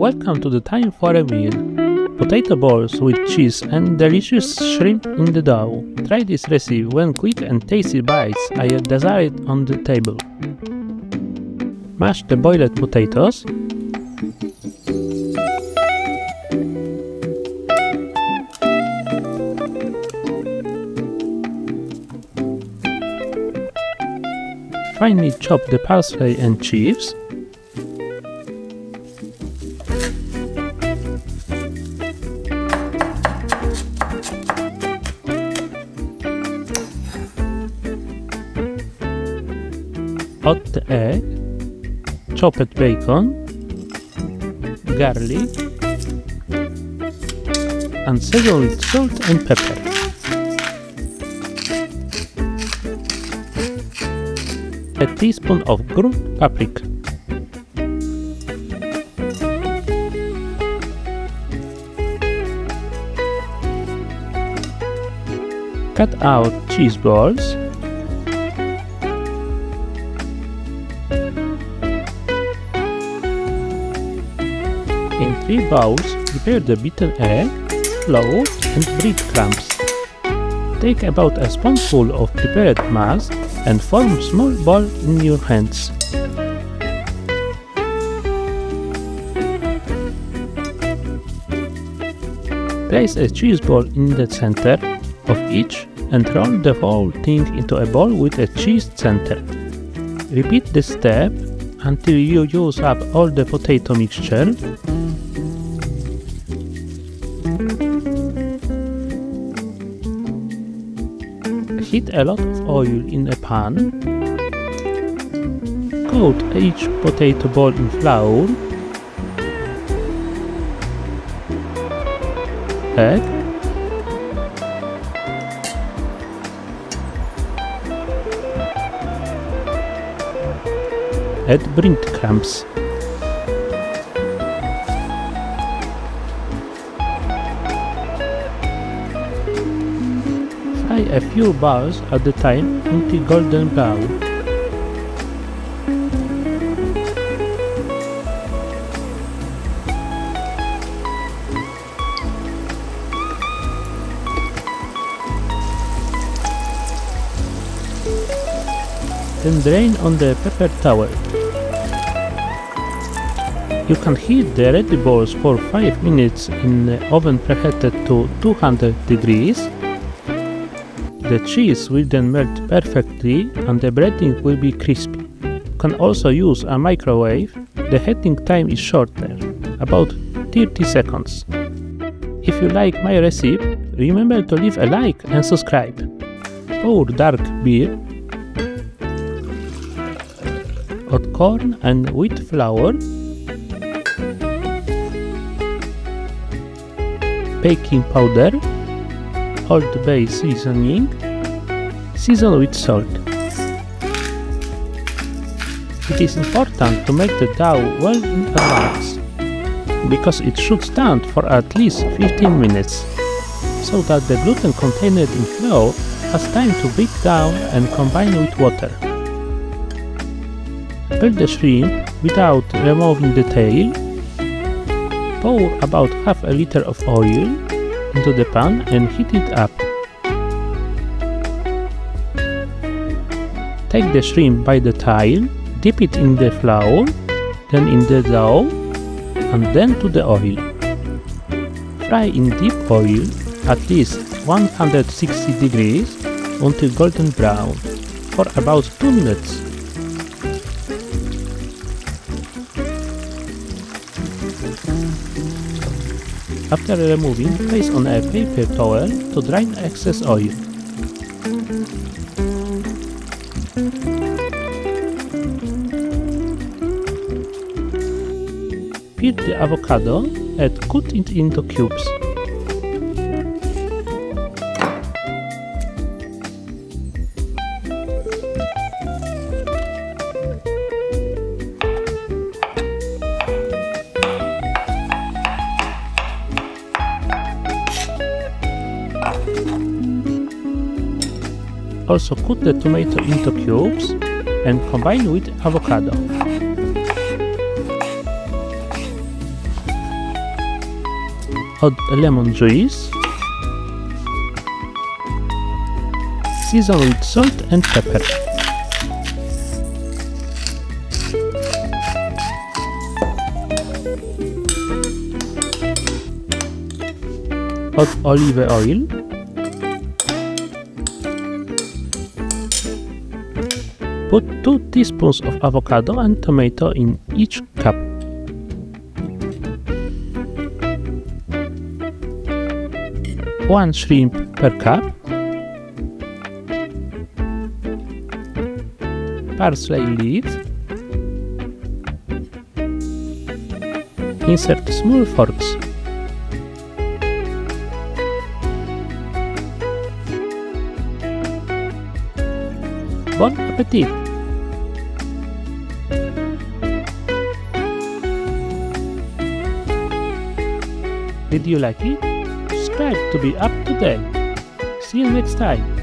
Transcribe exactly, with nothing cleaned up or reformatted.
Welcome to the time for a meal. Potato balls with cheese and delicious shrimp in the dough. Try this recipe when quick and tasty bites are desired on the table. Mash the boiled potatoes. Finely chop the parsley and chives. Add the egg, chopped bacon, garlic, and season with salt and pepper. A teaspoon of ground paprika. Cut out cheese balls. In three bowls, prepare the beaten egg, flour, and breadcrumbs. Take about a spoonful of prepared mass and form small ball in your hands. Place a cheese ball in the center of each and roll the whole thing into a ball with a cheese center. Repeat this step until you use up all the potato mixture. Heat a lot of oil in a pan. Coat each potato ball in flour, egg, add breadcrumbs. Fry a few balls at a time until golden brown. Then drain on the paper towel. You can heat the ready balls for five minutes in the oven preheated to two hundred degrees. The cheese will then melt perfectly and the breading will be crispy. You can also use a microwave. The heating time is shorter, about thirty seconds. If you like my recipe, remember to leave a like and subscribe. Pour dark beer, add corn and wheat flour, baking powder, Old Bay seasoning, season with salt. It is important to make the dough well in advance, because it should stand for at least fifteen minutes, so that the gluten contained in flour has time to break down and combine with water. Peel the shrimp without removing the tail. Pour about half a liter of oil into the pan and heat it up. Take the shrimp by the tail, dip it in the flour, then in the dough, and then to the oil. Fry in deep oil at least one hundred sixty degrees until golden brown for about two minutes. After removing, place on a paper towel to drain excess oil. Peel the avocado and cut it into cubes. Also cut the tomato into cubes and combine with avocado. add lemon juice, season with salt and pepper. Add olive oil, put two teaspoons of avocado and tomato in each cup. one shrimp per cup, parsley leaves. Insert small forks. Bon appétit! Did you like it? Subscribe to be up to date. See you next time.